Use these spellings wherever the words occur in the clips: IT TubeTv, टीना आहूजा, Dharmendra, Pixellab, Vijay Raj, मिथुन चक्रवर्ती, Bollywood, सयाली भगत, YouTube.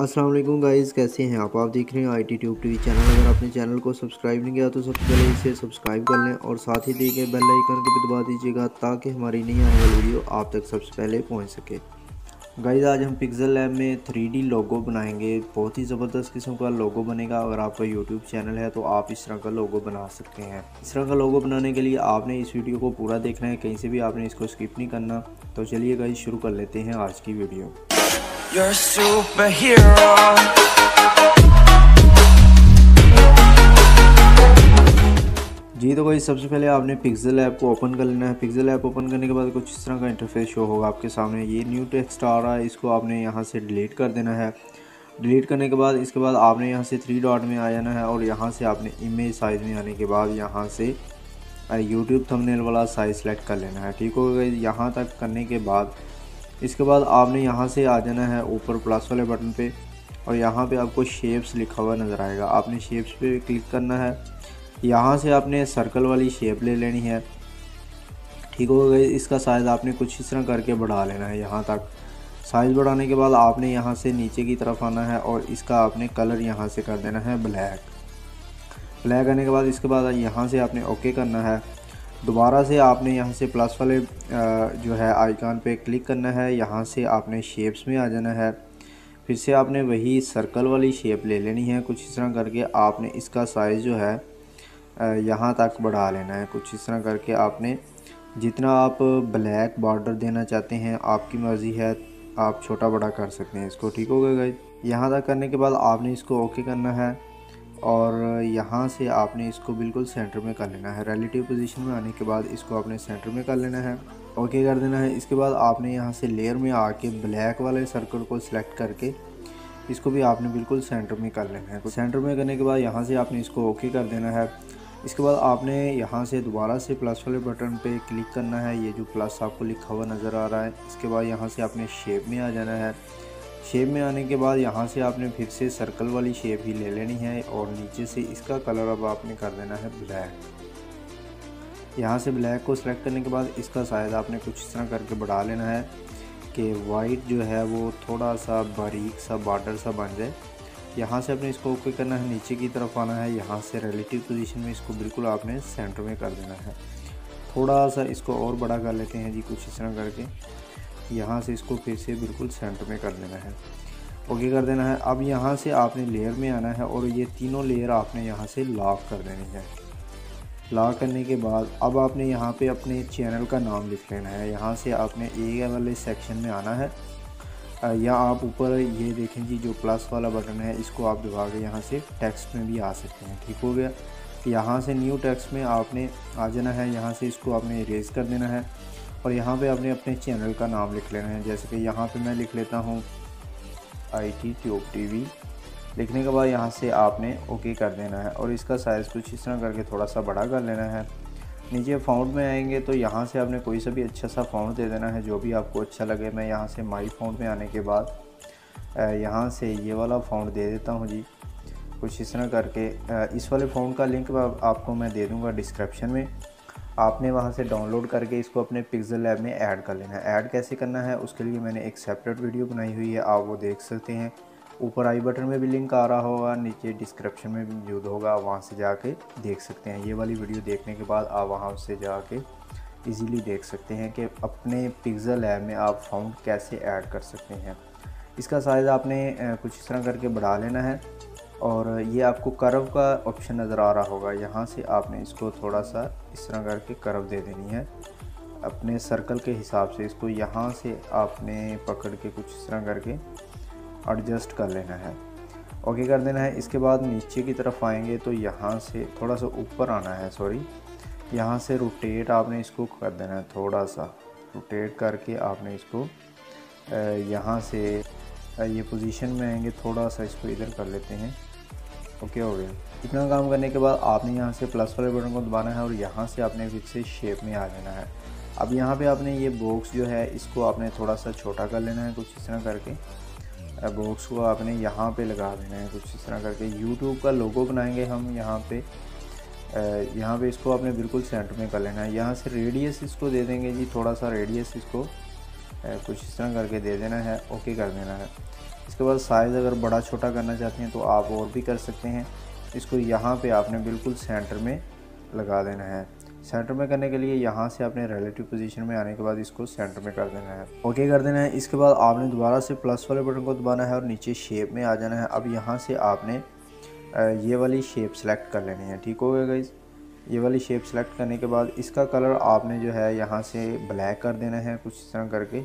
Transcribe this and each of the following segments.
अस्सलाम वालेकुम गाइज़, कैसे हैं आप देख रहे हैं आई टी TubeTv चैनल। अगर आपने चैनल को सब्सक्राइब नहीं किया तो सबसे पहले इसे सब्सक्राइब कर लें और साथ ही दिए गए बेल आइकन को भी दबा दीजिएगा ताकि हमारी नई आने वाली वीडियो आप तक सबसे पहले पहुंच सके। गाइज़ आज हम पिक्सेललैब में 3D लोगो बनाएंगे। बहुत ही ज़बरदस्त किस्म का लोगो बनेगा। अगर आपका यूट्यूब चैनल है तो आप इस तरह का लोगो बना सकते हैं। इस तरह का लोगो बनाने के लिए आपने इस वीडियो को पूरा देखना है, कहीं से भी आपने इसको स्किप नहीं करना। तो चलिए गाइज़ शुरू कर लेते हैं आज की वीडियो। You're a superhero. जी तो गाइस सबसे पहले आपने पिक्सेललैब को ओपन कर लेना है। पिक्सेललैब ओपन करने के बाद कुछ इस तरह का इंटरफेस शो होगा आपके सामने। ये न्यू टेक्स्ट आ रहा है, इसको आपने यहाँ से डिलीट कर देना है। डिलीट करने के बाद इसके बाद आपने यहाँ से 3 डॉट में आ जाना है और यहाँ से आपने इमेज साइज़ में आने के बाद यहाँ से यूट्यूब थंबनेल वाला साइज़ सेलेक्ट कर लेना है। ठीक होगा गाइस, यहाँ तक करने के बाद इसके बाद आपने यहाँ से आ जाना है ऊपर प्लस वाले बटन पे और यहाँ पे आपको शेप्स लिखा हुआ नज़र आएगा। आपने शेप्स पे क्लिक करना है। यहाँ से आपने सर्कल वाली शेप ले लेनी है। ठीक होगा गाइस, इसका साइज़ आपने कुछ इस तरह करके बढ़ा लेना है। यहाँ तक साइज़ बढ़ाने के बाद आपने यहाँ से नीचे की तरफ आना है और इसका आपने कलर यहाँ से कर देना है ब्लैक। ब्लैक करने के बाद इसके बाद यहाँ से आपने ओके करना है। दोबारा से आपने यहाँ से प्लस वाले जो है आइकॉन पे क्लिक करना है। यहाँ से आपने शेप्स में आ जाना है। फिर से आपने वही सर्कल वाली शेप ले लेनी है। कुछ इस तरह करके आपने इसका साइज़ जो है यहाँ तक बढ़ा लेना है। कुछ इस तरह करके आपने जितना आप ब्लैक बॉर्डर देना चाहते हैं आपकी मर्ज़ी है, आप छोटा बड़ा कर सकते हैं इसको। ठीक होगा गाइस, यहाँ तक करने के बाद आपने इसको ओके करना है और यहाँ से आपने इसको बिल्कुल सेंटर में कर लेना है। रिलेटिव पोजीशन में आने के बाद इसको आपने सेंटर में कर लेना है, ओके कर देना है। इसके बाद आपने यहाँ से लेयर में आके ब्लैक वाले सर्कल को सिलेक्ट करके इसको भी आपने बिल्कुल सेंटर में कर लेना है। सेंटर में करने के बाद यहाँ से आपने इसको ओके कर देना है। इसके बाद आपने यहाँ से दोबारा से प्लस वाले बटन पर क्लिक करना है। ये जो प्लस आपको लिखा हुआ नज़र आ रहा है, इसके बाद यहाँ से आपने शेप में आ जाना है। शेप में आने के बाद यहाँ से आपने फिर से सर्कल वाली शेप ही ले लेनी है और नीचे से इसका कलर अब आपने कर देना है ब्लैक। यहाँ से ब्लैक को सिलेक्ट करने के बाद इसका साइज़ आपने कुछ इस तरह करके बढ़ा लेना है कि वाइट जो है वो थोड़ा सा बारीक सा बॉर्डर सा बन जाए। यहाँ से आपने इसको ओके करना है। नीचे की तरफ आना है। यहाँ से रिलेटिव पोजीशन में इसको बिल्कुल आपने सेंटर में कर देना है। थोड़ा सा इसको और बड़ा कर लेते हैं जी, कुछ इस तरह करके। यहाँ से इसको फिर से बिल्कुल सेंटर में कर देना है, ओके कर देना है। अब यहाँ से आपने लेयर में आना है और ये तीनों लेयर आपने यहाँ से लॉक कर देनी है। लॉक करने के बाद अब आपने यहाँ पे अपने चैनल का नाम लिख लेना है। यहाँ से आपने ए वाले सेक्शन में आना है या आप ऊपर ये देखें जी जो प्लस वाला बटन है इसको आप दबा के यहाँ से टेक्स्ट में भी आ सकते हैं। ठीक हो गया, यहाँ से न्यू टेक्स्ट में आपने आ जाना है। यहाँ से इसको आपने इरेज कर देना है और यहाँ पे आपने अपने चैनल का नाम लिख लेना है। जैसे कि यहाँ पे मैं लिख लेता हूँ IT TubeTv। लिखने के बाद यहाँ से आपने ओके कर देना है और इसका साइज़ कुछ इस तरह करके थोड़ा सा बड़ा कर लेना है। नीचे फ़ॉन्ट में आएंगे तो यहाँ से आपने कोई सा भी अच्छा सा फ़ॉन्ट दे देना है, जो भी आपको अच्छा लगे। मैं यहाँ से माई फ़ॉन्ट में आने के बाद यहाँ से ये वाला फ़ॉन्ट दे देता हूँ जी, कुछ इस तरह करके। इस वाले फ़ॉन्ट का लिंक आपको मैं दे दूँगा डिस्क्रिप्शन में। आपने वहाँ से डाउनलोड करके इसको अपने पिक्सेललैब में ऐड कर लेना है। ऐड कैसे करना है उसके लिए मैंने एक सेपरेट वीडियो बनाई हुई है, आप वो देख सकते हैं। ऊपर आई बटन में भी लिंक आ रहा होगा, नीचे डिस्क्रिप्शन में भी मौजूद होगा, वहाँ से जाके देख सकते हैं। ये वाली वीडियो देखने के बाद आप वहाँ से जाके इजीली देख सकते हैं कि अपने पिक्सेललैब में आप फ़ॉन्ट कैसे ऐड कर सकते हैं। इसका साइज़ आपने कुछ इस तरह करके बढ़ा लेना है और ये आपको कर्व का ऑप्शन नज़र आ रहा होगा। यहाँ से आपने इसको थोड़ा सा इस तरह करके कर्व दे देनी है अपने सर्कल के हिसाब से। इसको यहाँ से आपने पकड़ के कुछ इस तरह करके एडजस्ट कर लेना है, ओके कर देना है। इसके बाद नीचे की तरफ आएंगे तो यहाँ से थोड़ा सा ऊपर आना है, सॉरी यहाँ से रोटेट आपने इसको कर देना है। थोड़ा सा रोटेट करके आपने इसको यहाँ से ये पोजीशन में आएंगे, थोड़ा सा इसको इधर कर लेते हैं। ओके हो गया। इतना काम करने के बाद आपने यहाँ से प्लस वाले बटन को दबाना है और यहाँ से आपने फिर से शेप में आ जाना है। अब यहाँ पे आपने ये बॉक्स जो है इसको आपने थोड़ा सा छोटा कर लेना है। कुछ इस तरह करके बॉक्स को आपने यहाँ पे लगा देना है। कुछ इस तरह करके यूट्यूब का लोगो बनाएंगे हम। यहाँ पर इसको आपने बिल्कुल सेंटर में कर लेना है। यहाँ से रेडियस इसको दे देंगे जी, थोड़ा सा रेडियस इसको कुछ इस तरह करके दे देना है, ओके कर देना है। इसके बाद साइज़ अगर बड़ा छोटा करना चाहते हैं तो आप और भी कर सकते हैं। इसको यहाँ पे आपने बिल्कुल सेंटर में लगा देना है। सेंटर में करने के लिए यहाँ से आपने रिलेटिव पोजीशन में आने के बाद इसको सेंटर में कर देना है, ओके कर देना है। इसके बाद आपने दोबारा से प्लस वाले बटन को दबाना है और नीचे शेप में आ जाना है। अब यहाँ से आपने ये वाली शेप सेलेक्ट कर लेनी है, ठीक हो गया गाइस। ये वाली शेप सेलेक्ट करने के बाद इसका कलर आपने जो है यहाँ से ब्लैक कर देना है, कुछ इस तरह करके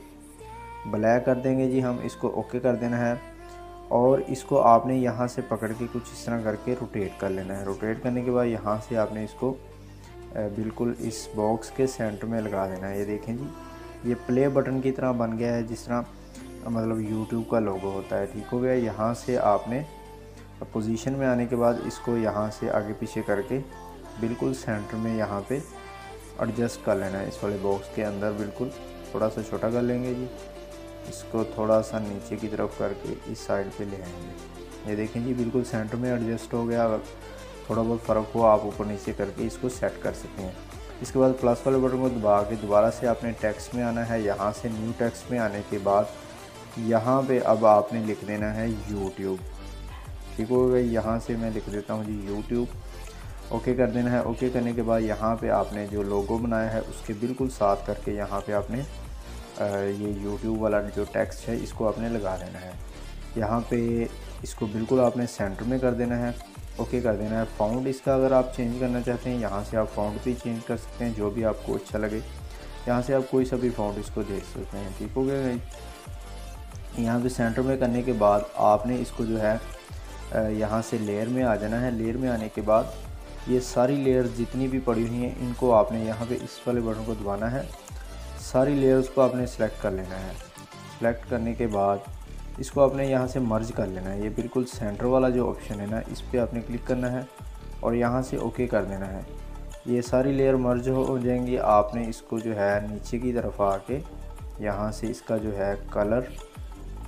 ब्लैक कर देंगे जी हम। इसको ओके कर देना है और इसको आपने यहाँ से पकड़ के कुछ इस तरह करके रोटेट कर लेना है। रोटेट करने के बाद यहाँ से आपने इसको बिल्कुल इस बॉक्स के सेंटर में लगा देना है। ये देखें जी, ये प्ले बटन की तरह बन गया है, जिस तरह मतलब यूट्यूब का लोगो होता है, ठीक हो गया। यहाँ से आपने पोजीशन में आने के बाद इसको यहाँ से आगे पीछे करके बिल्कुल सेंटर में यहाँ पे एडजस्ट कर लेना है। इस वाले बॉक्स के अंदर बिल्कुल थोड़ा सा छोटा कर लेंगे जी, इसको थोड़ा सा नीचे की तरफ करके इस साइड पे ले आएंगे। ये देखें जी, बिल्कुल सेंटर में एडजस्ट हो गया। अगर थोड़ा बहुत फ़र्क हो आप ऊपर नीचे करके इसको सेट कर सकते हैं। इसके बाद प्लस वाले बटन को दबा के दोबारा से आपने टेक्स्ट में आना है। यहाँ से न्यू टेक्स्ट में आने के बाद यहाँ पर अब आपने लिख देना है यूट्यूब, ठीक हो गया। यहाँ से मैं लिख देता हूँ जी यूट्यूब, ओके कर देना है। ओके करने के बाद यहाँ पे आपने जो लोगो बनाया है उसके बिल्कुल साथ करके यहाँ पे आपने ये YouTube वाला जो टेक्स्ट है इसको आपने लगा देना है। यहाँ पे इसको बिल्कुल आपने सेंटर में कर देना है, ओके कर देना है। फ़ॉन्ट इसका अगर आप चेंज करना चाहते हैं यहाँ से आप फ़ॉन्ट भी चेंज कर सकते हैं, जो भी आपको अच्छा लगे। यहाँ से आप कोई सा भी फ़ॉन्ट इसको देख सकते हैं, ठीक हो गया। यहाँ पर सेंटर में करने के बाद आपने इसको जो है यहाँ से लेयर में आ जाना है। लेयर में आने के बाद ये सारी लेयर्स जितनी भी पड़ी हुई हैं इनको आपने यहाँ पे इस वाले बटन को दबाना है। सारी लेयर्स को आपने सेलेक्ट कर लेना है। सेलेक्ट करने के बाद इसको आपने यहाँ से मर्ज कर लेना है। ये बिल्कुल सेंटर वाला जो ऑप्शन है ना, इस पर आपने क्लिक करना है और यहाँ से ओके कर देना है। ये सारी लेयर मर्ज हो जाएंगी। आपने इसको जो है नीचे की तरफ आके यहाँ से इसका जो है कलर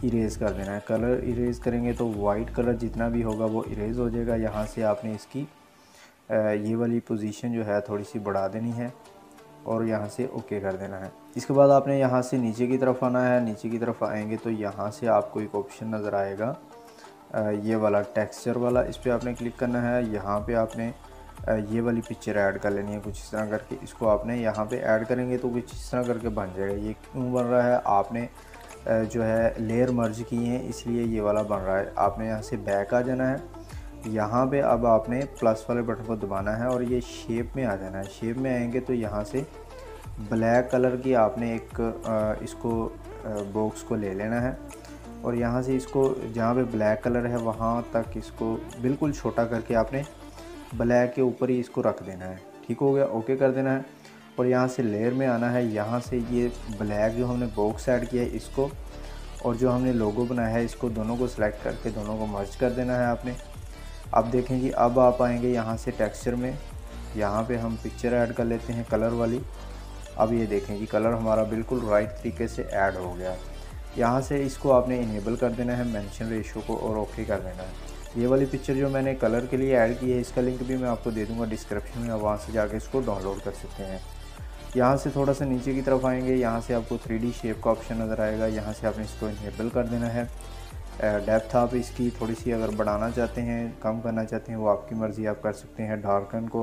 इरेज़ कर देना है। कलर इरेज़ करेंगे तो वाइट कलर जितना भी होगा वो इरेज़ हो जाएगा। यहाँ से आपने इसकी ये वाली पोजीशन जो है थोड़ी सी बढ़ा देनी है और यहाँ से ओके कर देना है। इसके बाद आपने यहाँ से नीचे की तरफ आना है। नीचे की तरफ आएंगे तो यहाँ से आपको एक ऑप्शन नज़र आएगा, ये वाला टेक्सचर वाला, इस पर आपने क्लिक करना है। यहाँ पे आपने ये वाली पिक्चर ऐड कर लेनी है, कुछ इस तरह करके। इसको आपने यहाँ पे ऐड करेंगे तो कुछ इस तरह करके बन जाएगा। ये क्यों बन रहा है, आपने जो है लेयर मर्ज की है इसलिए ये वाला बन रहा है। आपने यहाँ से बैक आ जाना है। यहाँ पे अब आपने प्लस वाले बटन को दबाना है और ये शेप में आ जाना है। शेप में आएंगे तो यहाँ से ब्लैक कलर की आपने एक इसको बॉक्स को ले लेना है और यहाँ से इसको जहाँ पे ब्लैक कलर है वहाँ तक इसको बिल्कुल छोटा करके आपने ब्लैक के ऊपर ही इसको रख देना है, ठीक हो गया। ओके कर देना है और यहाँ से लेयर में आना है। यहाँ से ये ब्लैक जो हमने बॉक्स ऐड किया है इसको और जो हमने लोगो बनाया है इसको दोनों को सिलेक्ट करके दोनों को मर्ज कर देना है आपने। अब देखें जी, अब आप आएंगे यहाँ से टेक्सचर में। यहाँ पे हम पिक्चर ऐड कर लेते हैं कलर वाली। अब ये देखें जी, कलर हमारा बिल्कुल राइट तरीके से ऐड हो गया। यहाँ से इसको आपने इनेबल कर देना है मेंशन रेशो को और ओके कर देना है। ये वाली पिक्चर जो मैंने कलर के लिए ऐड की है इसका लिंक भी मैं आपको दे दूँगा डिस्क्रिप्शन में, आप वहाँ से जाके इसको डाउनलोड कर सकते हैं। यहाँ से थोड़ा सा नीचे की तरफ आएँगे। यहाँ से आपको 3D शेप का ऑप्शन नज़र आएगा। यहाँ से आपने इसको इनेबल कर देना है। डेप्थ आप इसकी थोड़ी सी अगर बढ़ाना चाहते हैं, कम करना चाहते हैं, वो आपकी मर्ज़ी, आप कर सकते हैं। डार्कन को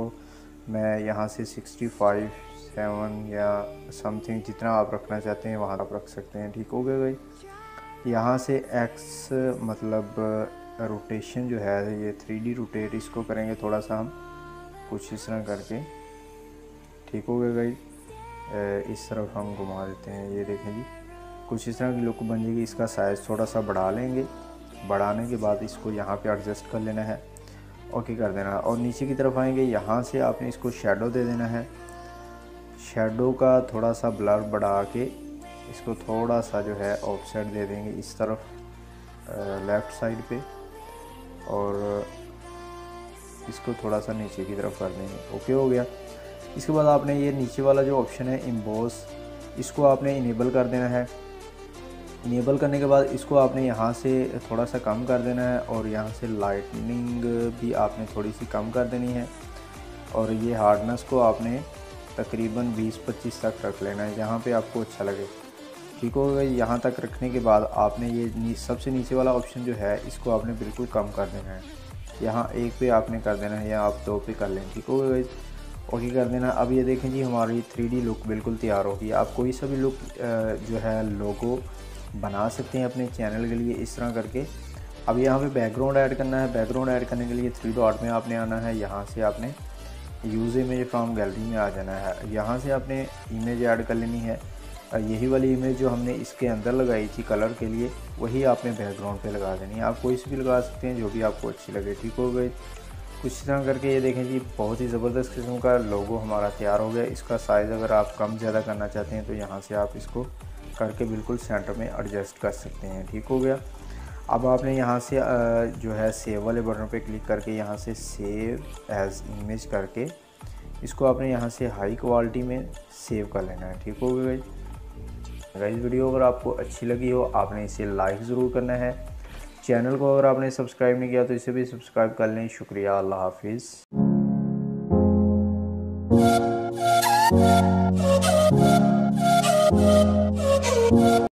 मैं यहाँ से 65, 7 या समथिंग जितना आप रखना चाहते हैं वहाँ आप रख सकते हैं, ठीक हो गया भाई। यहाँ से एक्स मतलब रोटेशन जो है ये 3D रोटेट इसको करेंगे थोड़ा सा हम कुछ इस तरह करके, ठीक हो गया भाई। इस तरफ हम घुमा देते हैं। ये देखें जी, कुछ इस तरह की लुक बन जाएगी। इसका साइज़ थोड़ा सा बढ़ा लेंगे। बढ़ाने के बाद इसको यहाँ पे एडजस्ट कर लेना है, ओके कर देना है। और नीचे की तरफ आएंगे। यहाँ से आपने इसको शेडो दे देना है। शेडो का थोड़ा सा ब्लर बढ़ा के इसको थोड़ा सा जो है ऑफसेट दे देंगे इस तरफ लेफ़्ट साइड पे और इसको थोड़ा सा नीचे की तरफ कर देंगे, ओके हो गया। इसके बाद आपने ये नीचे वाला जो ऑप्शन है इम्बॉस, इसको आपने इनेबल कर देना है। इनेबल करने के बाद इसको आपने यहाँ से थोड़ा सा कम कर देना है और यहाँ से लाइटनिंग भी आपने थोड़ी सी कम कर देनी है और ये हार्डनेस को आपने तकरीबन 20-25 तक रख लेना है, जहाँ पे आपको अच्छा लगे। ठीक होगा। यहाँ तक रखने के बाद आपने ये सबसे नीचे वाला ऑप्शन जो है इसको आपने बिल्कुल कम कर देना है, यहाँ एक पे आपने कर देना है या आप दो पे कर लें, ठीक होगा गाइस। ओके कर देना। अब ये देखें जी हमारी 3D लुक बिल्कुल तैयार होगी। आप कोई सा भी लुक जो है लोगो बना सकते हैं अपने चैनल के लिए इस तरह करके। अब यहाँ पे बैकग्राउंड ऐड करना है। बैकग्राउंड ऐड करने के लिए 3 डॉट में आपने आना है, यहाँ से आपने यूज़ इमेज फ्रॉम गैलरी में आ जाना है, यहाँ से आपने इमेज ऐड कर लेनी है। यही वाली इमेज जो हमने इसके अंदर लगाई थी कलर के लिए वही आपने बैकग्राउंड पे लगा देनी है। आप कोई सी भी लगा सकते हैं जो भी आपको अच्छी लगे, ठीक हो गई। कुछ तरह करके ये देखें जी बहुत ही ज़बरदस्त किस्म का लोगो हमारा तैयार हो गया। इसका साइज़ अगर आप कम ज़्यादा करना चाहते हैं तो यहाँ से आप इसको करके बिल्कुल सेंटर में एडजस्ट कर सकते हैं, ठीक हो गया। अब आपने यहाँ से जो है सेव वाले बटन पर क्लिक करके यहाँ से सेव एज़ इमेज करके इसको आपने यहाँ से हाई क्वालिटी में सेव कर लेना है, ठीक हो गया। गाइस वीडियो अगर आपको अच्छी लगी हो आपने इसे लाइक ज़रूर करना है। चैनल को अगर आपने सब्सक्राइब नहीं किया तो इसे भी सब्सक्राइब कर लें। शुक्रिया, अल्लाह हाफिज़।